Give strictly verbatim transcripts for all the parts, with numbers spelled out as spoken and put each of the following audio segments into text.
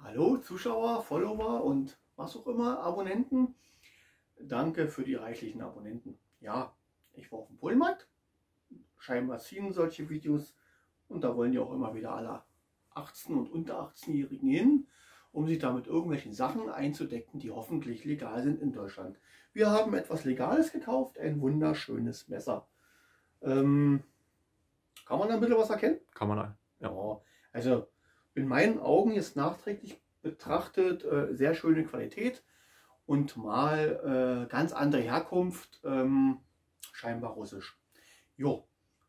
Hallo Zuschauer, Follower und was auch immer, Abonnenten. Danke für die reichlichen Abonnenten. Ja, ich war auf dem Pullmarkt. Scheinbar ziehen solche Videos und da wollen ja auch immer wieder alle achtzehn- und unter achtzehnjährigen hin, um sich damit irgendwelchen Sachen einzudecken, die hoffentlich legal sind in Deutschland. Wir haben etwas Legales gekauft, ein wunderschönes Messer. Ähm, kann man da ein bisschen was erkennen? Kann man ja. Ja, also in meinen Augen jetzt nachträglich betrachtet äh, sehr schöne Qualität und mal äh, ganz andere Herkunft, ähm, scheinbar russisch. Jo,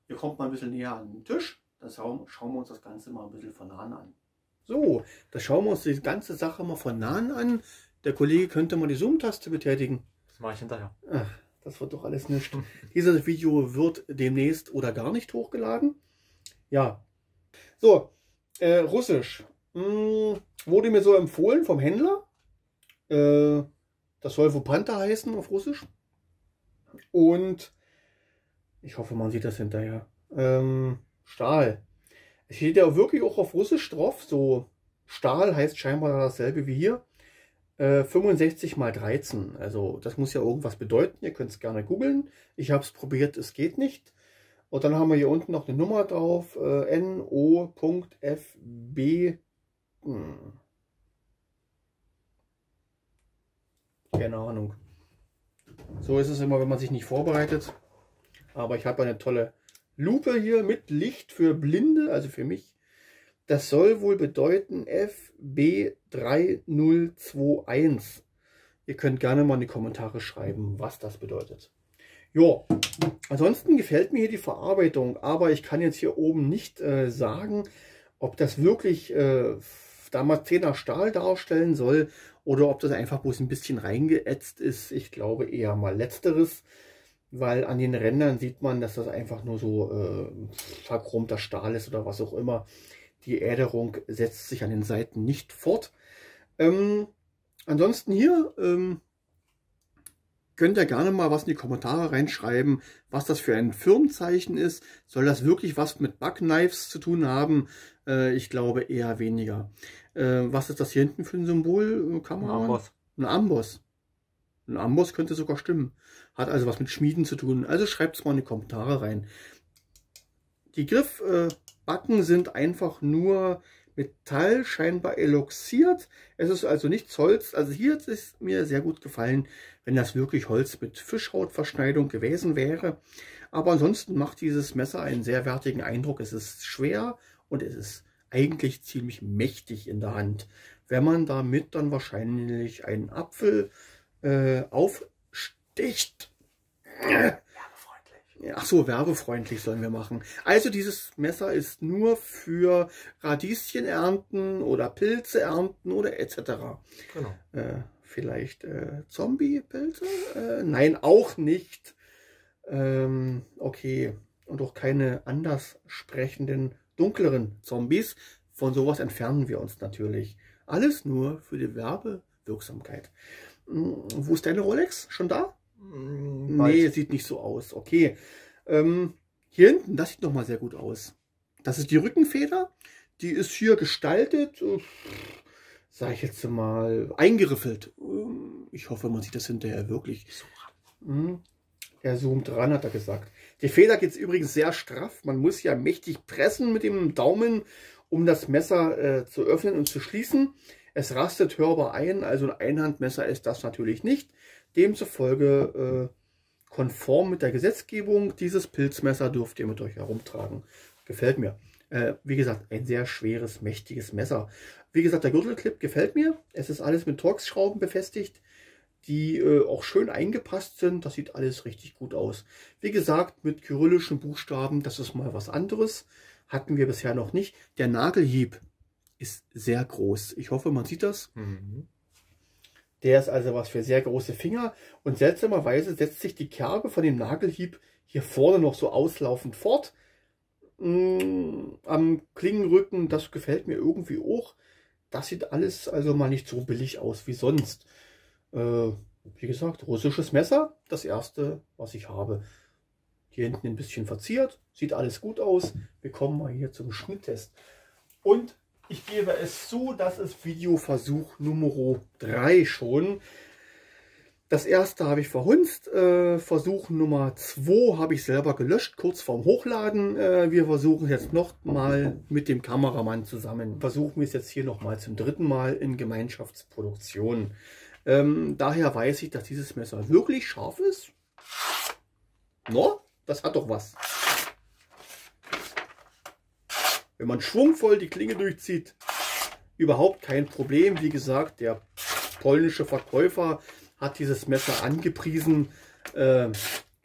hier kommt mal ein bisschen näher an den Tisch, dann schauen, schauen wir uns das Ganze mal ein bisschen von nahen an. So, da schauen wir uns die ganze Sache mal von nahen an. Der Kollege könnte mal die Zoom-Taste betätigen. Das mache ich hinterher. Ach, das wird doch alles nichts. Dieses Video wird demnächst oder gar nicht hochgeladen. Ja. So, äh, Russisch. Hm, wurde mir so empfohlen vom Händler. Äh, das soll Wopanta heißen auf Russisch. Und ich hoffe, man sieht das hinterher. Ähm, Stahl. Es steht ja wirklich auch auf Russisch drauf, so Stahl heißt scheinbar dasselbe wie hier, äh, fünfundsechzig mal dreizehn, also das muss ja irgendwas bedeuten, ihr könnt es gerne googeln, ich habe es probiert, es geht nicht. Und dann haben wir hier unten noch eine Nummer drauf, äh, N O F B, hm. Keine Ahnung. So ist es immer, wenn man sich nicht vorbereitet, aber ich habe eine tolle Lupe hier mit Licht für Blinde, also für mich. Das soll wohl bedeuten F B drei null zwei eins. Ihr könnt gerne mal in die Kommentare schreiben, was das bedeutet. Jo, ansonsten gefällt mir hier die Verarbeitung, aber ich kann jetzt hier oben nicht äh, sagen, ob das wirklich äh, Damaszener Stahl darstellen soll oder ob das einfach bloß ein bisschen reingeätzt ist. Ich glaube eher mal Letzteres. Weil an den Rändern sieht man, dass das einfach nur so äh, verchromter Stahl ist oder was auch immer. Die Äderung setzt sich an den Seiten nicht fort. Ähm, ansonsten hier ähm, könnt ihr gerne mal was in die Kommentare reinschreiben, was das für ein Firmenzeichen ist. Soll das wirklich was mit Buckknives zu tun haben? Äh, ich glaube eher weniger. Äh, was ist das hier hinten für ein Symbol? Kann man? Ein Amboss. Ein Amboss. Ein Amboss könnte sogar stimmen. Hat also was mit Schmieden zu tun. Also schreibt es mal in die Kommentare rein. Die Griffbacken äh, sind einfach nur Metall, scheinbar eloxiert. Es ist also nichts Holz. Also hier hat es mir sehr gut gefallen, wenn das wirklich Holz mit Fischhautverschneidung gewesen wäre. Aber ansonsten macht dieses Messer einen sehr wertigen Eindruck. Es ist schwer und es ist eigentlich ziemlich mächtig in der Hand. Wenn man damit dann wahrscheinlich einen Apfel Äh, aufsticht. Werbefreundlich. Ach so, werbefreundlich sollen wir machen. Also dieses Messer ist nur für Radieschenernten oder Pilze ernten oder et cetera. Genau. Äh, vielleicht äh, Zombie-Pilze? Äh, nein, auch nicht. Ähm, okay. Und auch keine anders sprechenden, dunkleren Zombies. Von sowas entfernen wir uns natürlich. Alles nur für die Werbewirksamkeit. Wo ist deine Rolex? Schon da? Bald. Nee, sieht nicht so aus. Okay. Ähm, hier hinten, das sieht nochmal sehr gut aus. Das ist die Rückenfeder. Die ist hier gestaltet, äh, sage ich jetzt mal, eingeriffelt. Ich hoffe, man sieht das hinterher wirklich. Mhm. Er zoomt ran, hat er gesagt. Die Feder geht übrigens sehr straff. Man muss ja mächtig pressen mit dem Daumen, um das Messer äh, zu öffnen und zu schließen. Es rastet hörbar ein, also ein Einhandmesser ist das natürlich nicht. Demzufolge äh, konform mit der Gesetzgebung, dieses Pilzmesser dürft ihr mit euch herumtragen. Gefällt mir. Äh, wie gesagt, ein sehr schweres, mächtiges Messer. Wie gesagt, der Gürtelclip gefällt mir. Es ist alles mit Torx-Schrauben befestigt, die äh, auch schön eingepasst sind. Das sieht alles richtig gut aus. Wie gesagt, mit kyrillischen Buchstaben, das ist mal was anderes. Hatten wir bisher noch nicht. Der Nagelhieb ist sehr groß. Ich hoffe, man sieht das. Mhm. Der ist also was für sehr große Finger. Und seltsamerweise setzt sich die Kerbe von dem Nagelhieb hier vorne noch so auslaufend fort. Mhm. Am Klingenrücken, das gefällt mir irgendwie auch. Das sieht alles also mal nicht so billig aus wie sonst. Äh, wie gesagt, russisches Messer. Das erste, was ich habe. Hier hinten ein bisschen verziert. Sieht alles gut aus. Wir kommen mal hier zum Schnittest. Und ich gebe es zu, das ist Videoversuch Nummer drei schon. Das erste habe ich verhunzt, äh, Versuch Nummer zwei habe ich selber gelöscht, kurz vorm Hochladen. Äh, wir versuchen es jetzt nochmal mit dem Kameramann zusammen. Versuchen wir es jetzt hier nochmal zum dritten Mal in Gemeinschaftsproduktion. Ähm, daher weiß ich, dass dieses Messer wirklich scharf ist. No, das hat doch was. Wenn man schwungvoll die Klinge durchzieht, überhaupt kein Problem. Wie gesagt, der polnische Verkäufer hat dieses Messer angepriesen äh,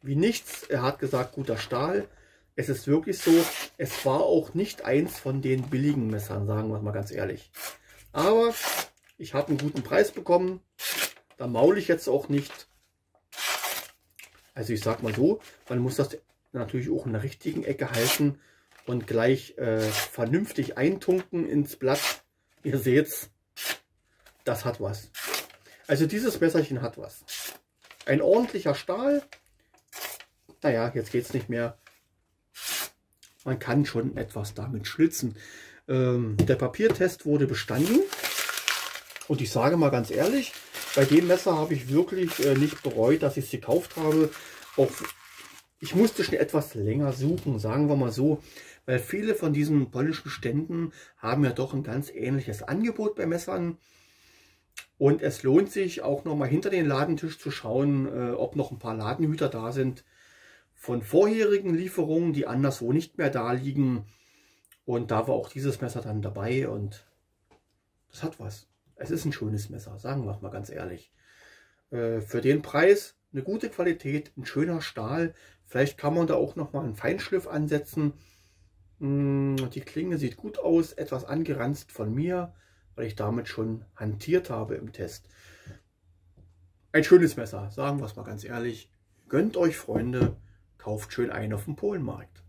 wie nichts. Er hat gesagt, guter Stahl. Es ist wirklich so, es war auch nicht eins von den billigen Messern, sagen wir es mal ganz ehrlich. Aber ich habe einen guten Preis bekommen, da maul ich jetzt auch nicht. Also ich sag mal so, man muss das natürlich auch in der richtigen Ecke halten und gleich äh, vernünftig eintunken ins Blatt. Ihr seht's, das hat was. Also dieses Messerchen hat was. Ein ordentlicher Stahl. Naja, jetzt geht es nicht mehr. Man kann schon etwas damit schlitzen. Ähm, der Papiertest wurde bestanden. Und ich sage mal ganz ehrlich, bei dem Messer habe ich wirklich äh, nicht bereut, dass ich es gekauft habe. Auch ich musste schon etwas länger suchen, sagen wir mal so. Weil viele von diesen polnischen Ständen haben ja doch ein ganz ähnliches Angebot bei Messern. Und es lohnt sich auch nochmal hinter den Ladentisch zu schauen, äh, ob noch ein paar Ladenhüter da sind von vorherigen Lieferungen, die anderswo nicht mehr da liegen. Und da war auch dieses Messer dann dabei und das hat was. Es ist ein schönes Messer, sagen wir mal ganz ehrlich. Äh, für den Preis eine gute Qualität, ein schöner Stahl. Vielleicht kann man da auch nochmal einen Feinschliff ansetzen. Mh, die Klinge sieht gut aus, etwas angeranzt von mir, weil ich damit schon hantiert habe im Test. Ein schönes Messer, sagen wir es mal ganz ehrlich. Gönnt euch, Freunde, kauft schön ein auf dem Polenmarkt.